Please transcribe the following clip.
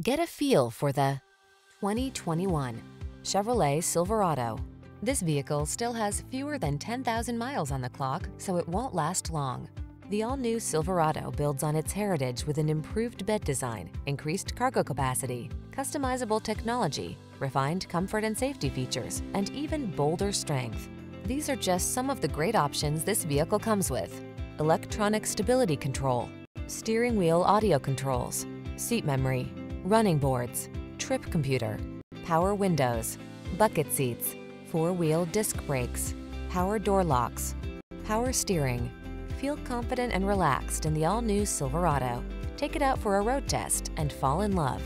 Get a feel for the 2021 Chevrolet Silverado. This vehicle still has fewer than 10,000 miles on the clock, so it won't last long. The all-new Silverado builds on its heritage with an improved bed design, increased cargo capacity, customizable technology, refined comfort and safety features, and even bolder strength. These are just some of the great options this vehicle comes with: electronic stability control, steering wheel audio controls, seat memory, running boards, trip computer, power windows, bucket seats, four-wheel disc brakes, power door locks, power steering. Feel confident and relaxed in the all-new Silverado. Take it out for a road test and fall in love.